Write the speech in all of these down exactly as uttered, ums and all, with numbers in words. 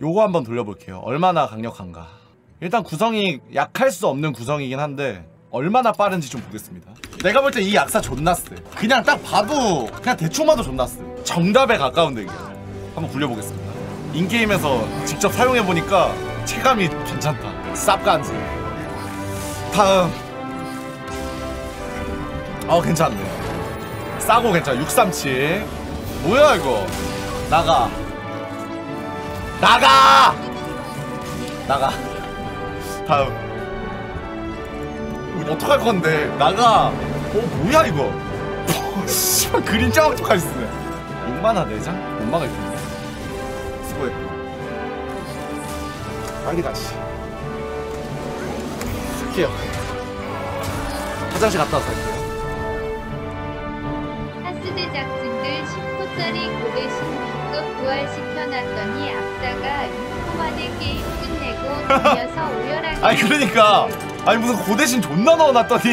요거 한번 돌려볼게요. 얼마나 강력한가. 일단 구성이 약할 수 없는 구성이긴 한데 얼마나 빠른지 좀 보겠습니다. 내가 볼 때 이 약사 존나 쎄. 그냥 딱 봐도 그냥 대충 봐도 존나 쎄. 정답에 가까운 대기야. 한번 굴려보겠습니다. 인게임에서 직접 사용해보니까 체감이 괜찮다. 쌉간지. 다음. 어 괜찮네. 싸고 괜찮아. 육삼칠. 뭐야 이거. 나가. 나가! 나가. 다음. 어떡할 건데, 나가. 어, 뭐야, 이거. 씨발, 그림자 왕족까지 쓰네. 육만화 네 장? 못 막을 텐데. 수고해. 빨리 다시. 쓸게요. 화장실 갔다 와서 할게요. 하스 제작진들 십 호짜리 고대신 기껏 부활시켜놨더니 앞다가 육 호 만에 게임 끝내고 돌려서 오열하게. 아니, 그러니까. 아니 무슨 고대신 존나 넣어놨더니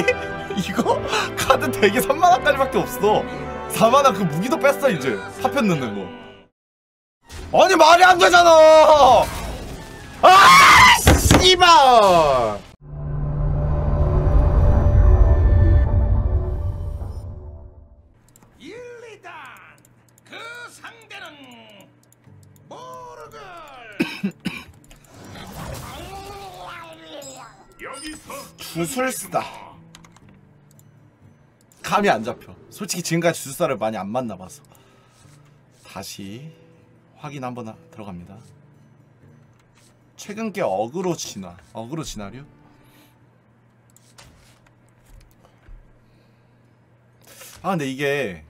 이거 카드 대게 삼만 원까지밖에 없어. 사만 원 그 무기도 뺐어 이제. 파편 넣는 거. 아니 말이 안 되잖아. 아 씨발. 일리단 그 상대는 모르글. 주술사 감이 안 잡혀. 솔직히 지금까지 주술사를 많이 안 만나봐서 다시 확인 한번 들어갑니다. 최근 게 어그로 진화. 어그로 진화류? 아 근데 이게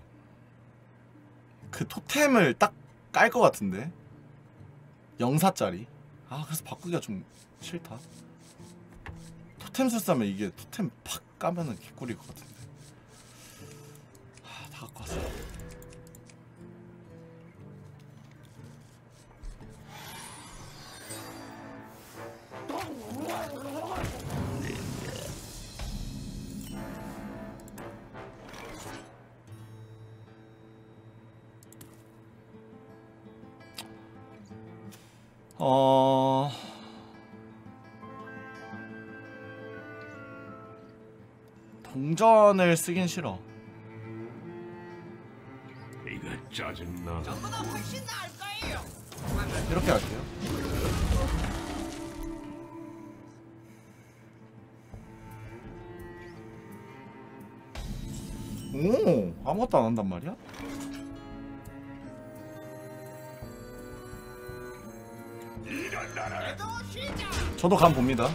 그 토템을 딱 깔 것 같은데 영사짜리. 아 그래서 바꾸기가 좀 싫다. 토템 술사면 이게 토템 팍 까면은 개꿀일 것 같은데. 아, 다 갖고 왔어. 어. 동전을 쓰긴 싫어. 이거 짜증나. 이렇게 할게요. 오, 아무것도 안 한단 말이야? 저도 간 봅니다.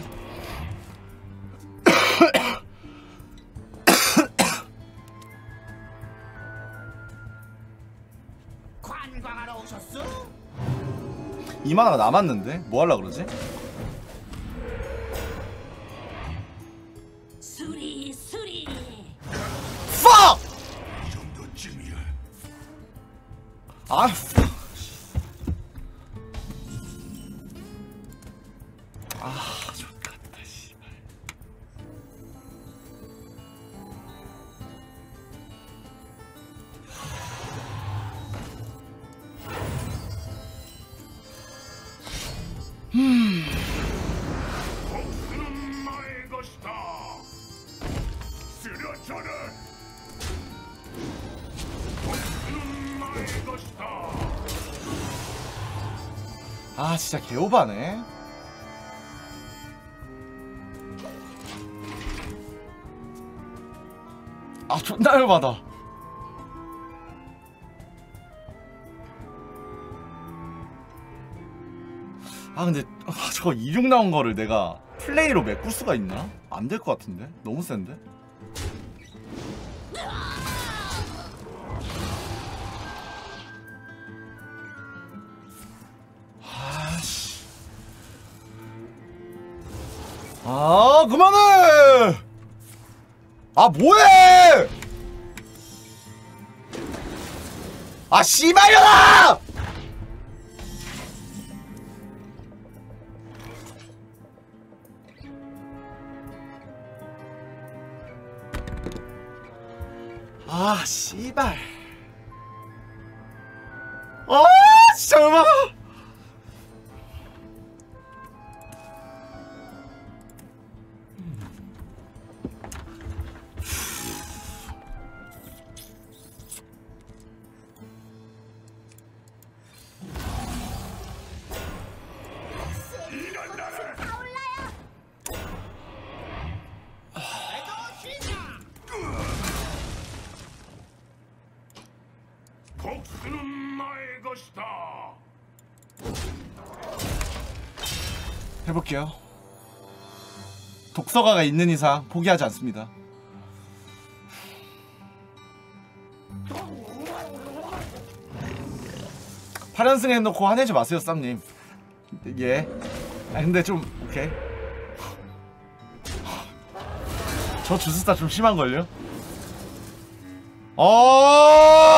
이만화가 남았는데? 뭐 하려고 그러지? 수리 수리. Fuck! 이 정도쯤이야. 아. 아, 좋겠다 씨발. 음. 아 진짜 개오바네. 아 존나 열받아. 아 근데 아, 저거 이륙 나온 거를 내가 플레이로 메꿀 수가 있나? 안 될 것 같은데? 너무 센데? 아씨. 아 그만해! 아 뭐해! 아 씨발려라! 아 씨발. 아 진짜 얼마나 것이다. 해볼게요. 독서가가 있는 이상 포기하지 않습니다. 팔 연승 해놓고 화내지 마세요, 쌈님. 예. 아 근데 좀 오케이. 저 주술사 좀 심한 걸요? 어!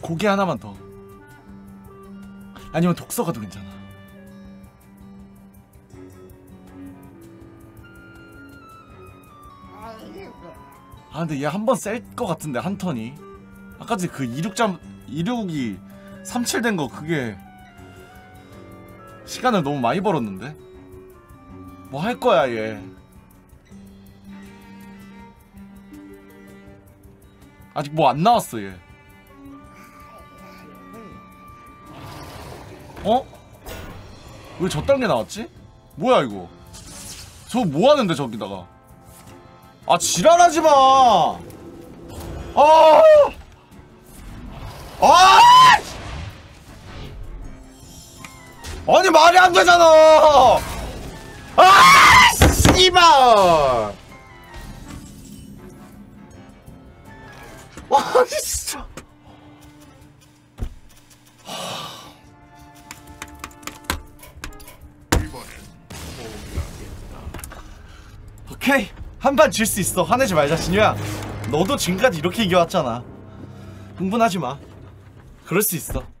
고개 하나만 더. 아니면 독서가도 괜찮아. 아 근데 얘 한 번 셀 거 같은데 한 턴이. 아까 전에 그 이륙잠 이륙이 삼칠 된 거 그게 시간을 너무 많이 벌었는데. 뭐 할 거야 얘. 아직 뭐 안 나왔어 얘. 어? 왜 저딴 게 나왔지? 뭐야 이거? 저거 뭐 하는데 저기다가? 아 지랄하지 마! 아! 아! 아니 말이 안 되잖아! 아! 씨발! 아니 진짜. 오케이! 한판 질 수 있어. 화내지 말자 진우야. 너도 지금까지 이렇게 이겨왔잖아. 흥분하지 마. 그럴 수 있어.